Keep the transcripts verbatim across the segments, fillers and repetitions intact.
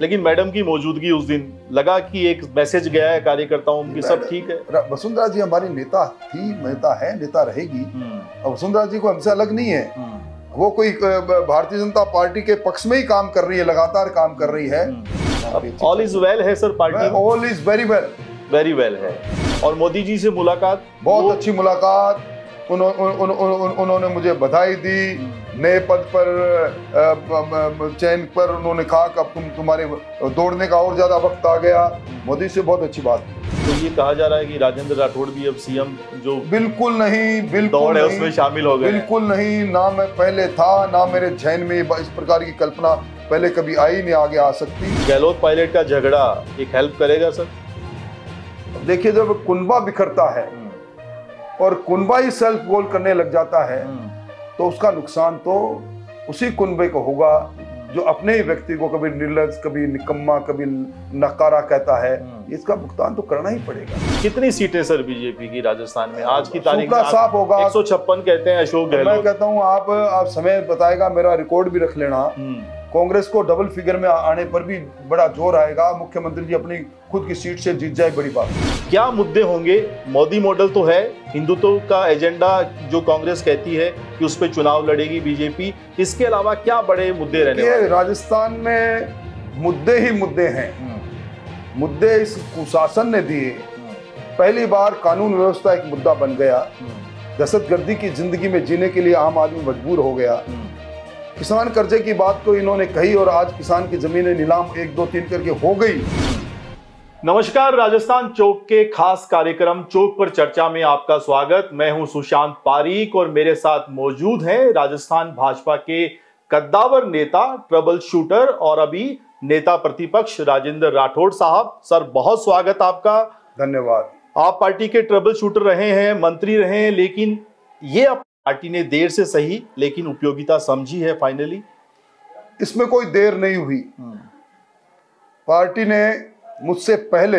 लेकिन मैडम की मौजूदगी उस दिन लगा कि एक मैसेज गया है कार्यकर्ताओं की, सब ठीक है। वसुंधरा जी हमारी नेता थी, नेता है, नेता रहेगी। वसुंधरा जी को हमसे अलग नहीं है, वो कोई भारतीय जनता पार्टी के पक्ष में ही काम कर रही है, लगातार काम कर रही है। ऑल इज वेल है sir party, all is very well, very well है। और मोदी जी से मुलाकात, बहुत अच्छी मुलाकात, उन्होंने मुझे बधाई दी नए पद पर चयन पर। उन्होंने कहा कि अब तुम तुम्हारे दौड़ने का और ज़्यादा वक्त आ गया। मोदी से बहुत अच्छी बात। तो ये कहा जा रहा है कि राजेंद्र राठौड़ भी अब सीएम जो बिल्कुल नहीं, बिल्कुल नहीं, उसमें शामिल हो गए। बिल्कुल नहीं, ना मैं पहले था, ना मेरे जहन में इस प्रकार की कल्पना पहले कभी आई, नहीं आगे आ सकती। गहलोत पायलट का झगड़ा एक हेल्प करेगा सर? देखिए, जब कुनबा बिखरता है और कुनबा ही सेल्फ गोल करने लग जाता है तो उसका नुकसान तो उसी कुनबे को होगा जो अपने ही व्यक्ति को कभी निर्लज, कभी निकम्मा, कभी नकारा कहता है। इसका भुगतान तो करना ही पड़ेगा। कितनी सीटें सर बीजेपी की राजस्थान में आज की तारीख में? साफ होगा, एक सौ छप्पन कहते हैं अशोक गहलोत। मैं कहता हूँ आप आप समय बताएगा, मेरा रिकॉर्ड भी रख लेना। कांग्रेस को डबल फिगर में आने पर भी बड़ा जोर आएगा। मुख्यमंत्री जी अपनी खुद की सीट से जीत जाए, बड़ी बात। क्या मुद्दे होंगे? मोदी मॉडल तो है, हिंदुत्व का एजेंडा जो कांग्रेस कहती है कि उस पर चुनाव लड़ेगी बीजेपी, इसके अलावा क्या बड़े मुद्दे रहने वाले? राजस्थान में मुद्दे ही मुद्दे हैं। मुद्दे इस कुशासन ने दिए। पहली बार कानून व्यवस्था एक मुद्दा बन गया। दहशतगर्दी की जिंदगी में जीने के लिए आम आदमी मजबूर हो गया। किसान कर्जे की बात को इन्होंने कही और आज किसान की जमीनें नीलाम एक दो तीन करके हो गई। नमस्कार, राजस्थान चौक के खास कार्यक्रम चौक पर चर्चा में आपका स्वागत। मैं हूं सुशांत पारीक और मेरे साथ मौजूद हैं राजस्थान भाजपा के कद्दावर नेता, ट्रबल शूटर और अभी नेता प्रतिपक्ष राजेंद्र राठौड़ साहब। सर बहुत स्वागत आपका। धन्यवाद। आप पार्टी के ट्रबल शूटर रहे हैं, मंत्री रहे हैं, लेकिन ये पार्टी ने देर से सही लेकिन उपयोगिता समझी है फाइनली। इसमें कोई देर नहीं हुई। पार्टी ने मुझसे पहले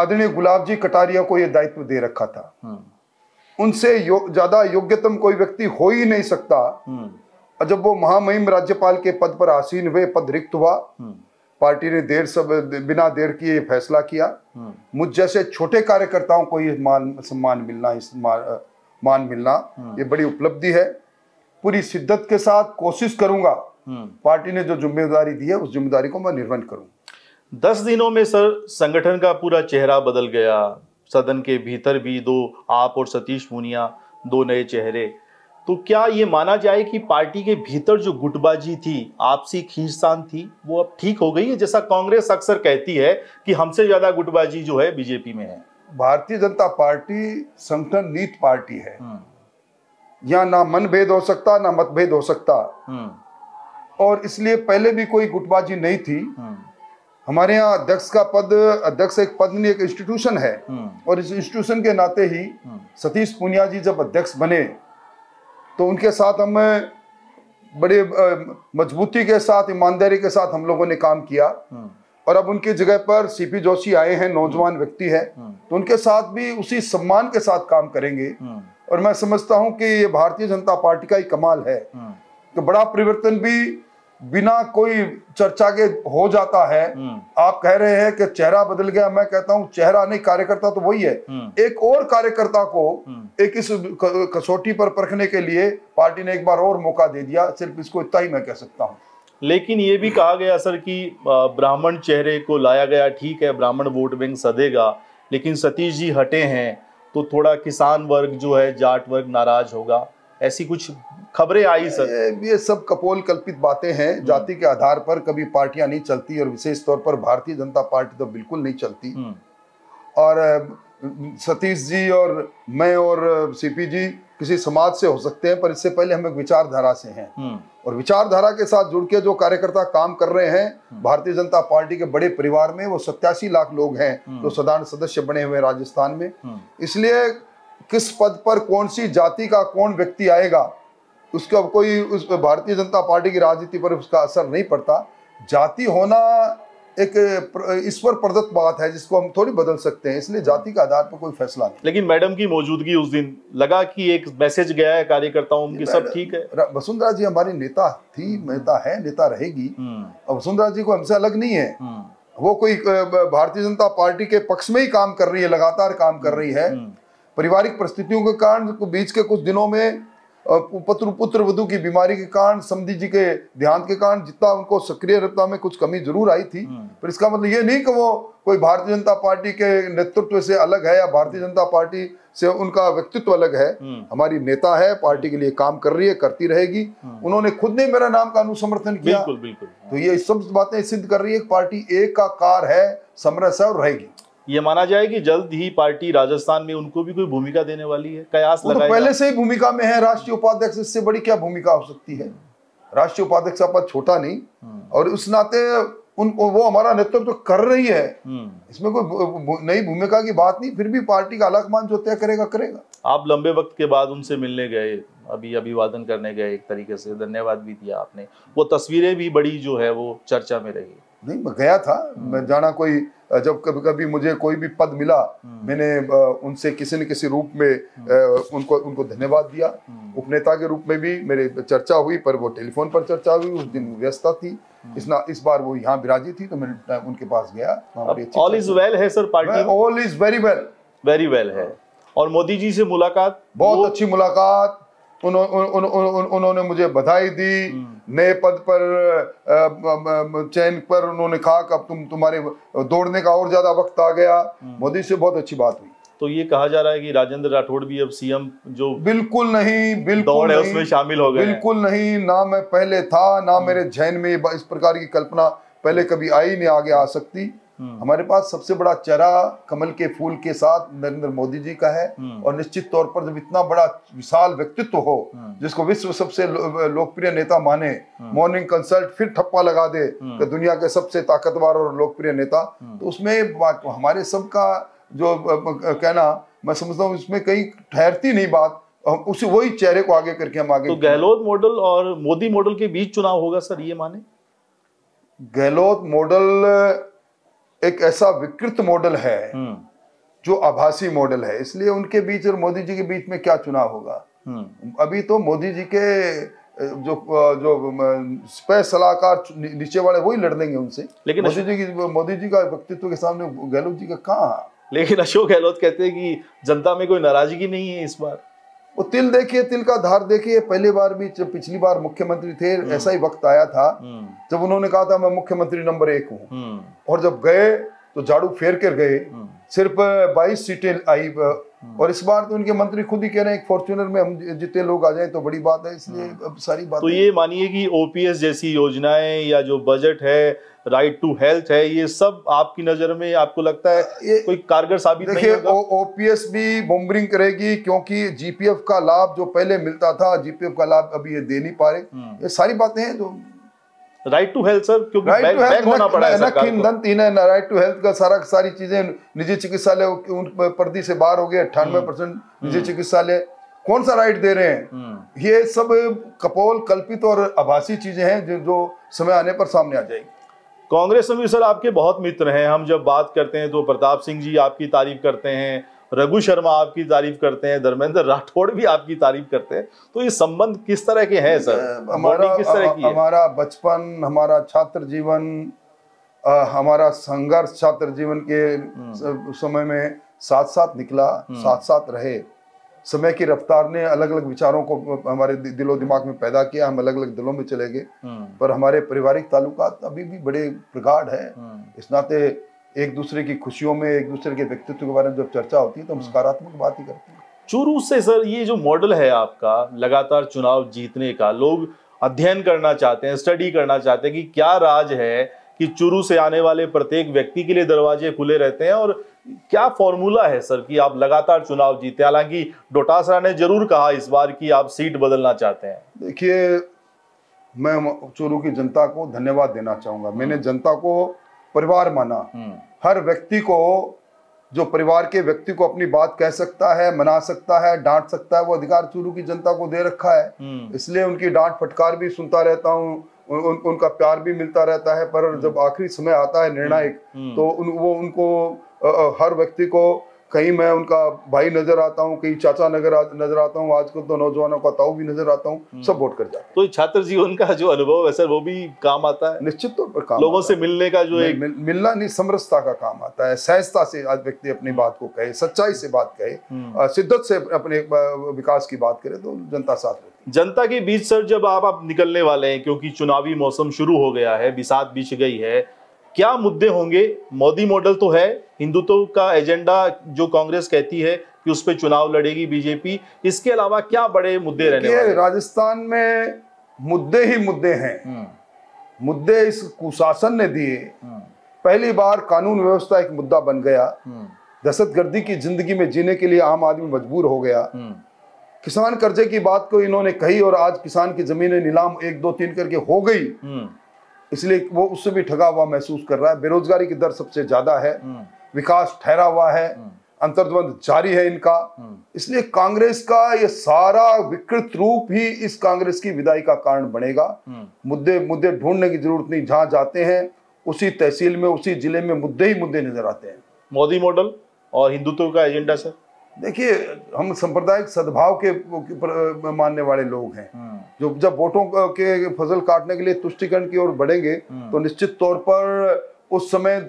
आदिने गुलाबजी कटारिया को यह दायित्व दे रखा था। उनसे यो, ज्यादा योग्यतम कोई व्यक्ति हो ही नहीं सकता। और जब वो महामहिम राज्यपाल के पद पर आसीन हुए, पद रिक्त हुआ, पार्टी ने देर सब बिना देर किए ये फैसला किया। मुझ जैसे छोटे कार्यकर्ताओं को ये मान सम्मान मिलना, इस मान मिलना ये बड़ी उपलब्धि है। पूरी शिद्दत के साथ कोशिश करूंगा, पार्टी ने जो जिम्मेदारी दी है उस जिम्मेदारी को मैं निर्वहन करूं। दस दिनों में सर संगठन का पूरा चेहरा बदल गया। सदन के भीतर भी दो, आप और सतीश पुनिया, दो नए चेहरे। तो क्या ये माना जाए कि पार्टी के भीतर जो गुटबाजी थी, आपसी खींचतान थी, वो अब ठीक हो गई है? जैसा कांग्रेस अक्सर कहती है कि हमसे ज्यादा गुटबाजी जो है बीजेपी में है। भारतीय जनता पार्टी संगठन नीत पार्टी है। यहाँ ना मनभेद हो सकता, ना मतभेद हो सकता, और इसलिए पहले भी कोई गुटबाजी नहीं थी। हमारे यहाँ अध्यक्ष का पद, अध्यक्ष एक पद नहीं, एक इंस्टीट्यूशन है, और इस इंस्टीट्यूशन के नाते ही सतीश पुनिया जी जब अध्यक्ष बने तो उनके साथ हम बड़े मजबूती के साथ, ईमानदारी के साथ हम लोगों ने काम किया। और अब उनकी जगह पर सीपी जोशी आए हैं, नौजवान व्यक्ति है, तो उनके साथ भी उसी सम्मान के साथ काम करेंगे। और मैं समझता हूं कि ये भारतीय जनता पार्टी का ही कमाल है कि बड़ा परिवर्तन भी बिना कोई चर्चा के हो जाता है। आप कह रहे हैं कि चेहरा बदल गया, मैं कहता हूं चेहरा नहीं, कार्यकर्ता तो वही है। एक और कार्यकर्ता को एक इस कसौटी पर परखने के लिए पार्टी ने एक बार और मौका दे दिया। सिर्फ इसको इतना ही मैं कह सकता हूँ। लेकिन ये भी कहा गया सर कि ब्राह्मण चेहरे को लाया गया, ठीक है, ब्राह्मण वोट बैंक सधेगा, लेकिन सतीश जी हटे हैं तो थोड़ा किसान वर्ग जो है, जाट वर्ग नाराज होगा, ऐसी कुछ खबरें आई सर। ये, ये सब कपोल कल्पित बातें हैं। जाति के आधार पर कभी पार्टियां नहीं चलती, और विशेष तौर पर भारतीय जनता पार्टी तो बिल्कुल नहीं चलती। और सतीश जी और मैं और सीपी जी किसी समाज से हो सकते हैं, पर इससे पहले हम एक विचारधारा से हैं, और विचारधारा के साथ जुड़ के जो कार्यकर्ता काम कर रहे हैं भारतीय जनता पार्टी के बड़े परिवार में, वो सत्तासी लाख लोग हैं जो तो साधारण सदस्य बने हुए राजस्थान में। इसलिए किस पद पर कौन सी जाति का कौन व्यक्ति आएगा, उसका कोई उस भारतीय जनता पार्टी की राजनीति पर उसका असर नहीं पड़ता। जाति होना एक ईश्वर प्रदत्त बात है जिसको हम थोड़ी बदल सकते हैं, इसलिए जाति के आधार पर कोई फैसला नहीं। लेकिन मैडम की मौजूदगी उस दिन लगा कि एक मैसेज गया है कार्यकर्ताओं की, सब ठीक है। वसुंधरा जी हमारी नेता थी, नेता है, नेता रहेगी। वसुंधरा जी को हमसे अलग नहीं है, वो कोई भारतीय जनता पार्टी के पक्ष में ही काम कर रही है, लगातार काम कर रही है। पारिवारिक परिस्थितियों के कारण बीच के कुछ दिनों में पुत्र पुत्र वधु की बीमारी के कारण, समधी जी के देहांत के कारण जितना उनको सक्रिय रहता में कुछ कमी जरूर आई थी, पर इसका मतलब ये नहीं कि वो कोई भारतीय जनता पार्टी के नेतृत्व से अलग है या भारतीय जनता पार्टी से उनका व्यक्तित्व अलग है। हमारी नेता है, पार्टी के लिए काम कर रही है, करती रहेगी। उन्होंने खुद ने मेरा नाम का अनुसमर्थन किया, बिल्कुल बिल्कुल। तो ये सब बातें सिद्ध कर रही है, पार्टी एक का कार है, समरस है और रहेगी। ये माना जाए कि जल्द ही पार्टी राजस्थान में उनको भी कोई भूमिका देने वाली है, कयास लगाएगा। पहले से ही भूमिका में है राष्ट्रीय उपाध्यक्ष, इससे बड़ी क्या भूमिका हो सकती है। राष्ट्रीय उपाध्यक्ष का पद छोटा नहीं, और उस नाते उनको वो हमारा नेतृत्व तो कर रही है, इसमें कोई नई भूमिका की बात नहीं। फिर भी पार्टी का आलाकमान जो तय करेगा करेगा। आप लंबे वक्त के बाद उनसे मिलने गए, अभी अभिवादन करने गए, एक तरीके से धन्यवाद भी दिया आपने। वो तस्वीरें भी बड़ी जो है वो चर्चा में रही। नहीं, मैं गया था, मैं जाना कोई, जब कभी कभी मुझे कोई भी पद मिला, मैंने उनसे किसी न किसी रूप में उनको उनको धन्यवाद दिया। उपनेता के रूप में भी मेरे चर्चा हुई, पर वो टेलीफोन पर चर्चा हुई, उस दिन व्यस्तता थी। इस ना इस बार वो यहाँ विराजी थी तो मैं उनके पास गया। ऑल इज वेल है sir, party all is very well, very well है। और मोदी जी से मुलाकात, बहुत अच्छी मुलाकात। उन्हों, उन, उन, उन, उन्होंने मुझे बधाई दी नए पद पर चयन पर। उन्होंने कहा कि अब तुम तुम्हारे दौड़ने का और ज्यादा वक्त आ गया। मोदी से बहुत अच्छी बात हुई। तो ये कहा जा रहा है कि राजेंद्र राठौड़ भी अब सीएम जो बिल्कुल नहीं, बिल्कुल नहीं, उसमें शामिल हो गए। बिल्कुल नहीं, ना मैं पहले था, ना मेरे जहन में इस प्रकार की कल्पना पहले कभी आई नहीं, आगे आ सकती। हमारे पास सबसे बड़ा चेहरा कमल के फूल के साथ नरेंद्र मोदी जी का है, और निश्चित तौर पर जब इतना बड़ा विशाल व्यक्तित्व हो जिसको विश्व सबसे लो, लोकप्रिय नेता माने, मॉर्निंग कंसल्ट फिर ठप्पा लगा दे कि दुनिया के सबसे ताकतवर और लोकप्रिय नेता, तो उसमें हमारे सब का जो कहना, मैं समझता हूँ इसमें कहीं ठहरती नहीं बात। उसी वही चेहरे को आगे करके हम आगे। तो गहलोत मॉडल और मोदी मॉडल के बीच चुनाव होगा सर, ये माने? गहलोत मॉडल एक ऐसा विकृत मॉडल है जो आभासी मॉडल है, इसलिए उनके बीच और मोदी जी के बीच में क्या चुनाव होगा। अभी तो मोदी जी के जो जो स्पेस सलाहकार नीचे वाले वही लड़ देंगे उनसे। लेकिन मोदी जी की मोदी जी का व्यक्तित्व के सामने गहलोत जी का कहाँ। लेकिन अशोक गहलोत कहते हैं कि जनता में कोई नाराजगी नहीं है इस बार। वो तिल देखिए, तिल का धार देखिए। पहले बार भी, जब पिछली बार मुख्यमंत्री थे, ऐसा ही वक्त आया था जब उन्होंने कहा था मैं मुख्यमंत्री नंबर एक हूँ, और जब गए तो झाड़ू फेर कर गए, सिर्फ बाईस सीटें आई। और इस बार तो उनके मंत्री खुद ही कह रहे हैं फॉर्च्यूनर में हम जितने लोग आ जाए तो बड़ी बात है, इसलिए अब सारी बात। तो ये मानिए कि ओपीएस जैसी योजनाएं या जो बजट है, राइट टू हेल्थ है, ये सब आपकी नजर में आपको लगता है ये कोई कारगर साबित नहीं होगा? देखिए, ओपीएस भी बूमरिंग करेगी, क्योंकि जीपीएफ का लाभ जो पहले मिलता था, जीपीएफ का लाभ अभी ये दे नहीं पा रहे। ये सारी बातें हैं जो राइट टू हेल्थ सर, क्योंकि बैक बैक होना पड़ा है सरकार को। धन तीन है ना, राइट टू हेल्थ का सारा सारी चीजें निजी चिकित्सालय उन पर्दी से बाहर हो गए। अट्ठानवे परसेंट निजी चिकित्सालय कौन सा राइट दे रहे हैं। ये सब कपोल कल्पित और आभासी चीजें हैं जो समय आने पर सामने आ जाएगी। कांग्रेस में भी सर आपके बहुत मित्र हैं, हम जब बात करते हैं तो प्रताप सिंह जी आपकी तारीफ करते हैं, रघु शर्मा आपकी तारीफ करते हैं, धर्मेंद्र राठौड़ भी आपकी तारीफ करते हैं। तो ये संबंध किस तरह के हैं सर? हमारा किस तरह की है? हमारा बचपन, हमारा छात्र जीवन, आ, हमारा संघर्ष छात्र जीवन के समय में साथ साथ निकला, साथ साथ रहे। समय की रफ्तार ने अलग अलग विचारों को हमारे दिलो दिमाग में पैदा किया, हम अलग अलग दिलों में चले गए, पर हमारे पारिवारिक ताल्लुकात अभी भी बड़े प्रगाढ़ है। इस नाते एक दूसरे की खुशियों में, एक दूसरे के व्यक्तित्व के बारे में जब चर्चा होती है तो हम सकारात्मक बात ही करते हैं। चूरू से सर, ये जो मॉडल है आपका लगातार चुनाव जीतने का, लोग अध्ययन करना चाहते हैं, स्टडी करना चाहते हैं कि क्या राज है कि चूरू से आने वाले प्रत्येक व्यक्ति के लिए दरवाजे खुले रहते हैं, और क्या फॉर्मूला है सर कि आप लगातार चुनाव जीते। हालांकि डोटासरा ने जरूर कहा इस बार कि आप सीट बदलना चाहते हैं। देखिए, मैं चूरू की जनता को धन्यवाद देना चाहूँगा। मैंने जनता को परिवार माना। हर व्यक्ति को, जो परिवार के व्यक्ति को अपनी बात कह सकता है, मना सकता है, डांट सकता है, वो अधिकार चूरू की जनता को दे रखा है। इसलिए उनकी डांट फटकार भी सुनता रहता हूँ, उन, उन, उनका प्यार भी मिलता रहता है, पर जब आखिरी समय आता है निर्णायक तो उन, वो उनको हर व्यक्ति को कहीं मैं उनका भाई नजर आता हूँ, कहीं चाचा नजर आ, नजर आता हूँ, आजकल तो नौजवानों का ताऊ भी नजर आता हूँ, सब वोट कर जाते हैं। तो छात्र जीवन का जो अनुभव है सर वो भी काम आता है, निश्चित तौर पर काम लोगों से मिलने का जो एक मिलना नहीं, समरसता का काम आता है, सहजता से आज व्यक्ति अपनी बात को कहे, सच्चाई से बात कहे, शिद्दत से अपने विकास की बात करे तो जनता साथ होती है। जनता के बीच सर जब आप आप निकलने वाले हैं, क्योंकि चुनावी मौसम शुरू हो गया है, बिसात बीछ गई है, क्या मुद्दे होंगे? मोदी मॉडल तो है, हिंदुत्व का एजेंडा जो कांग्रेस कहती है कि उस पर चुनाव लड़ेगी बीजेपी, इसके अलावा क्या बड़े मुद्दे रहने वाले हैं? राजस्थान में मुद्दे ही मुद्दे हैं। मुद्दे इस कुशासन ने दिए। पहली बार कानून व्यवस्था एक मुद्दा बन गया, दहशतगर्दी की जिंदगी में जीने के लिए आम आदमी मजबूर हो गया। किसान कर्जे की बात को इन्होंने कही और आज किसान की जमीनें नीलाम एक दो तीन करके हो गई, इसलिए वो उससे भी ठगा हुआ महसूस कर रहा है। बेरोजगारी की दर सबसे ज्यादा है, विकास ठहरा हुआ है, अंतर्द्वंद जारी है इनका। इसलिए कांग्रेस का ये सारा विकृत रूप ही इस कांग्रेस की विदाई का कारण बनेगा। मुद्दे मुद्दे ढूंढने की जरूरत नहीं, जहां जाते हैं उसी तहसील में उसी जिले में मुद्दे ही मुद्दे नजर आते हैं। मोदी मॉडल और हिंदुत्व का एजेंडा सर देखिए, हम सांप्रदायिक सद्भाव के मानने वाले लोग हैं, जो जब वोटों के फसल काटने के लिए तुष्टिकरण की ओर बढ़ेंगे तो निश्चित तौर पर उस समय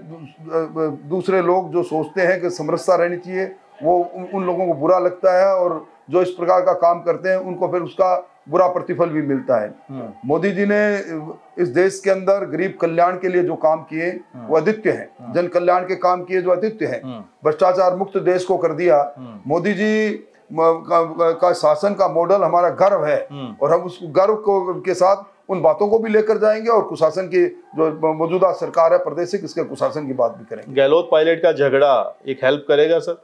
दूसरे लोग जो सोचते हैं कि समरसता रहनी चाहिए वो उन लोगों को बुरा लगता है, और जो इस प्रकार का काम करते हैं उनको फिर उसका बुरा प्रतिफल भी मिलता है। मोदी जी ने इस देश के अंदर गरीब कल्याण के लिए जो काम किए वो अद्वितीय हैं, जन कल्याण के काम किए जो अद्वितीय हैं, भ्रष्टाचार मुक्त देश को कर दिया। मोदी जी का शासन का मॉडल हमारा गर्व है और हम उस गर्व को के साथ उन बातों को भी लेकर जाएंगे और कुशासन की जो मौजूदा सरकार है प्रदेश की, इसके कुशासन की बात भी करेंगे। गहलोत पायलट का झगड़ा एक हेल्प करेगा सर?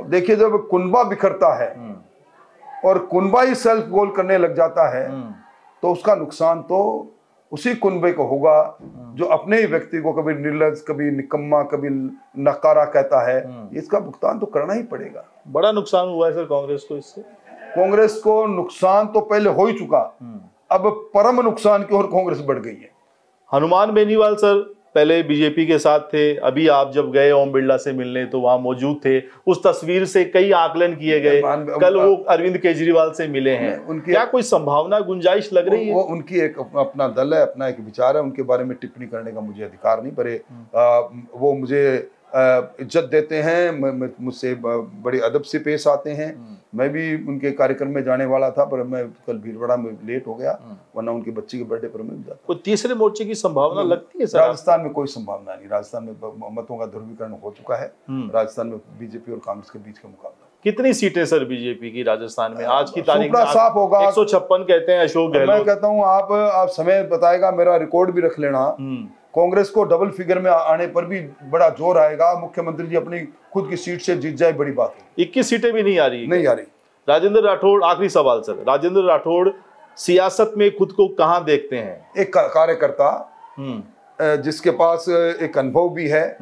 अब देखिए, जब कुनबा बिखरता है और कुनबा ही सेल्फ गोल करने लग जाता है तो उसका नुकसान तो उसी कुनबे को होगा जो अपने ही व्यक्ति को कभी निर्लज, कभी निकम्मा, कभी नकारा कहता है। इसका भुगतान तो करना ही पड़ेगा। बड़ा नुकसान हुआ है सर कांग्रेस को इससे। कांग्रेस को नुकसान तो पहले हो ही चुका, अब परम नुकसान की ओर कांग्रेस बढ़ गई है। हनुमान बेनीवाल सर पहले बीजेपी के साथ थे, अभी आप जब गए ओम बिरला से मिलने तो वहां मौजूद थे, उस तस्वीर से कई आकलन किए गए, कल वो अरविंद केजरीवाल से मिले हैं, उनकी क्या कोई संभावना गुंजाइश लग रही है? वो उनकी एक अपना दल है, अपना एक विचार है, उनके बारे में टिप्पणी करने का मुझे अधिकार नहीं, पर वो मुझे इज्जत देते हैं, मुझसे बड़े अदब से पेश आते हैं। मैं भी उनके कार्यक्रम में जाने वाला था पर मैं कल भीड़बड़ा में लेट हो गया, वरना उनकी बच्ची के बर्थडे पर मैं जाता। कोई तीसरे मोर्चे की संभावना लगती है सर? राजस्थान में कोई संभावना नहीं, राजस्थान में मतों का ध्रुवीकरण हो चुका है। राजस्थान में बीजेपी और कांग्रेस के बीच का मुकाबला। कितनी सीटें सर बीजेपी की राजस्थान में आज की तारीख में? साफ होगा, एक सौ छप्पन कहते हैं अशोक गहलोत। मैं कहता हूँ आप आप समय बताएगा, मेरा रिकॉर्ड भी रख लेना। कांग्रेस को डबल फिगर में आने पर भी बड़ा जोर आएगा। मुख्यमंत्री जी अपनी खुद की सीट से जीत जाए बड़ी बात है। इक्कीस सीटें भी नहीं आ रही नहीं आ रही राजेंद्र राठौड़, आखिरी सवाल सर, राजेंद्र राठौड़ सियासत में खुद को कहाँ देखते हैं? एक कार्यकर्ता जिसके पास एक अनुभव भी है,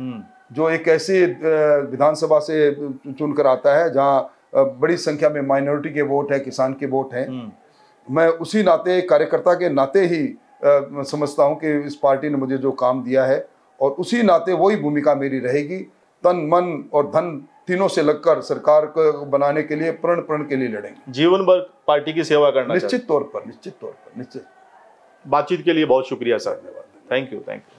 जो एक ऐसी विधानसभा से चुनकर आता है जहाँ बड़ी संख्या में माइनॉरिटी के वोट है, किसान के वोट है। मैं उसी नाते कार्यकर्ता के नाते ही Uh, समझता हूं कि इस पार्टी ने मुझे जो काम दिया है और उसी नाते वही भूमिका मेरी रहेगी। तन मन और धन तीनों से लगकर सरकार को बनाने के लिए प्रण प्रण के लिए लड़ेंगे, जीवन भर पार्टी की सेवा करना। निश्चित तौर पर निश्चित तौर पर निश्चित। बातचीत के लिए बहुत शुक्रिया सर, धन्यवाद। Thank you thank you.